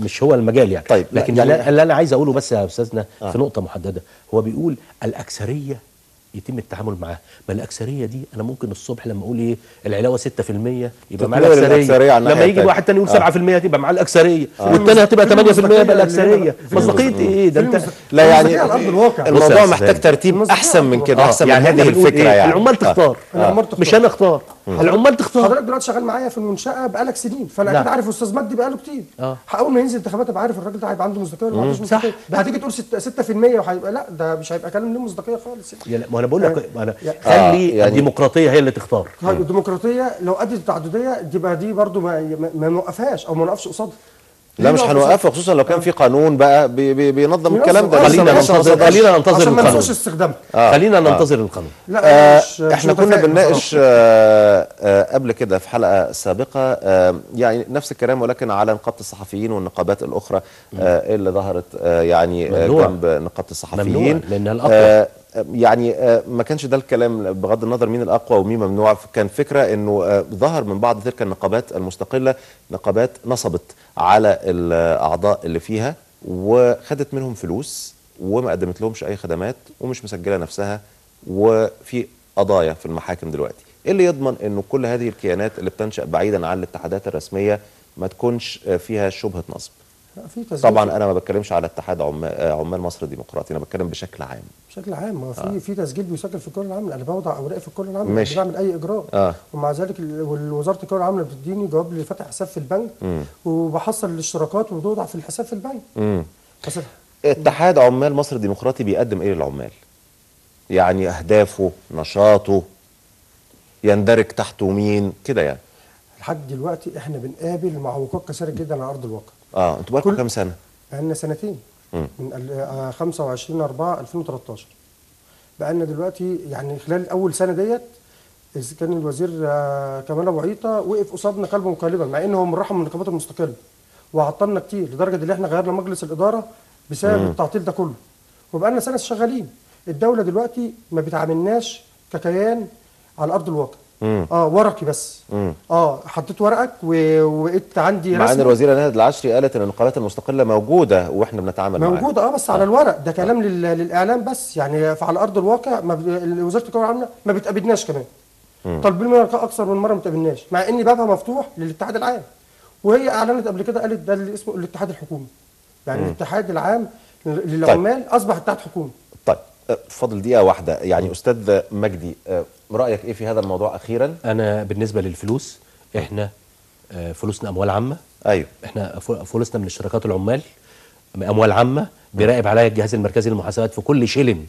مش هو المجال يعني. طيب لكن يعني اللي انا عايز اقوله بس يا استاذنا في نقطه محدده، هو بيقول الاكثريه يتم التعامل معاها، ما الاكثريه دي انا ممكن الصبح لما اقول ايه العلاوه 6% يبقى معاه الاكثريه، لما يجي واحد تاني يقول 7% تبقى معاه الاكثريه، والثانيه هتبقى 8% يبقى الاكثريه. مصداقيه ايه ده انت؟ لا يعني الموضوع محتاج ترتيب احسن من كده، احسن من هذه الفكره. يعني العمال تختار مش انا اختار، العمال تختار. حضرتك دلوقتي شغال معايا في المنشاه بقالك سنين، فانا اكيد عارف استاذ مجدي بقاله كتير. اول ما ينزل انتخابات ابقى عارف الراجل ده هيبقى عنده مصداقيه ولا ما عندوش مصداقيه. هتيجي تقول 6% وهيبقى لا ده مش هيبقى كلام له مصداقيه خالص. ما انا بقول لك خلي الديمقراطيه هي اللي تختار. الديمقراطيه لو ادت التعدديه دي برضه ما نوقفهاش او ما نقفش قصادها. لا مش هنوقفها، خصوصا لو كان في قانون بقى بينظم الكلام ده. خلينا ننتظر القانون عشان ما نسوقش استخدامه. خلينا ننتظر القانون. احنا كنا بنناقش قبل كده في حلقه سابقه يعني نفس الكلام، ولكن على نقابه الصحفيين والنقابات الاخرى اللي ظهرت يعني جنب نقابه الصحفيين، لانها الاقوى. يعني ما كانش ده الكلام بغض النظر مين الأقوى ومين ممنوع. كان فكرة أنه ظهر من بعض تلك النقابات المستقلة نقابات نصبت على الأعضاء اللي فيها وخدت منهم فلوس وما قدمت لهمش أي خدمات ومش مسجلة نفسها، وفي قضايا في المحاكم دلوقتي. إيه اللي يضمن أنه كل هذه الكيانات اللي بتنشأ بعيدا عن الاتحادات الرسمية ما تكونش فيها شبهة نصب؟ طبعا انا ما بتكلمش على اتحاد عمال مصر الديمقراطي، انا بتكلم بشكل عام. بشكل عام ما في تسجيل بيسجل في الكره العامه، انا بوضع اوراقي في الكره العامه مش بعمل اي اجراء. ومع ذلك وزاره الكره العامه بتديني جواب لفتح حساب في البنك وبحصل الاشتراكات وبوضع في الحساب في البنك. اتحاد عمال مصر الديمقراطي بيقدم ايه للعمال؟ يعني اهدافه، نشاطه، يندرج تحته مين كده يعني؟ لحد دلوقتي احنا بنقابل معوقات كثيره جدا على ارض الواقع. انتوا بقالكم كام سنه؟ بقالنا سنتين، من 25/4/2013. بقالنا دلوقتي يعني خلال اول سنه ديت كان الوزير كمال أبو عيطة وقف قصادنا قلبا وقالبا، مع ان هو من رحم النقابات المستقله وعطلنا كتير لدرجه ان احنا غيرنا مجلس الاداره بسبب التعطيل ده كله. وبقالنا سنه شغالين. الدوله دلوقتي ما بتعاملناش ككيان على ارض الواقع. ورقي بس. حطيت ورقك وبقيت عندي رسمي. مع ان الوزيره نهاد العشري قالت ان النقابات المستقله موجوده واحنا بنتعامل معاها. موجوده بس على الورق، ده كلام للاعلام بس، يعني على ارض الواقع وزاره الكره العامه ما بتقابلناش كمان. طالبين منها لقاء اكثر من مره ما تقابلناش، مع ان بابها مفتوح للاتحاد العام. وهي اعلنت قبل كده قالت ده اللي اسمه الاتحاد الحكومي. يعني الاتحاد العام للعمال طيب. اصبح اتحاد حكومي. طيب فاضل دقيقه واحده، يعني استاذ مجدي رايك ايه في هذا الموضوع اخيرا؟ انا بالنسبه للفلوس احنا فلوسنا اموال عامه. ايوه احنا فلوسنا من الشركات العمال اموال عامه، بيراقب عليا الجهاز المركزي للمحاسبات في كل شيلن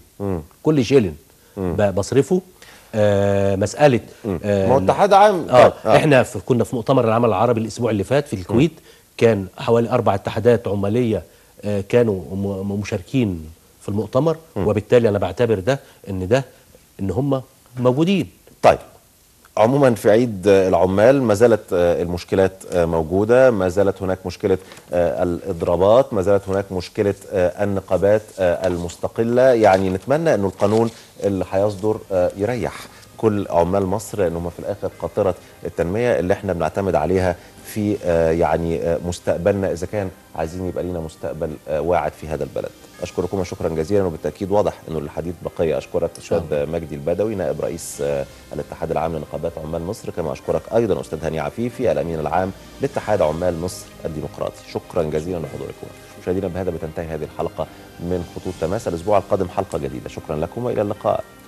كل شيلن بصرفه. مساله ما هو اتحاد عام. احنا كنا في مؤتمر العمل العربي الاسبوع اللي فات في الكويت، كان حوالي 4 اتحادات عماليه كانوا مشاركين في المؤتمر، وبالتالي انا بعتبر ده ان هم موجودين. طيب عموما في عيد العمال ما زالت المشكلات موجودة، ما زالت هناك مشكلة الإضرابات، ما زالت هناك مشكلة النقابات المستقلة. يعني نتمنى أنه القانون اللي هيصدر يريح كل عمال مصر، لأنهم في الآخر قاطرة التنمية اللي احنا بنعتمد عليها في يعني مستقبلنا، إذا كان عايزين يبقى لنا مستقبل واعد في هذا البلد. أشكركم شكرا جزيلا، وبالتأكيد واضح أنه الحديث بقية. أشكرك أستاذ مجدي البدوي نائب رئيس الاتحاد العام لنقابات عمال مصر، كما أشكرك أيضا أستاذ هاني عفيفي الأمين العام لاتحاد عمال مصر الديمقراطي. شكرا جزيلا لحضوركم. مشاهدينا بهذا بتنتهي هذه الحلقة من خطوط تماس، الأسبوع القادم حلقة جديدة. شكرا لكم وإلى اللقاء.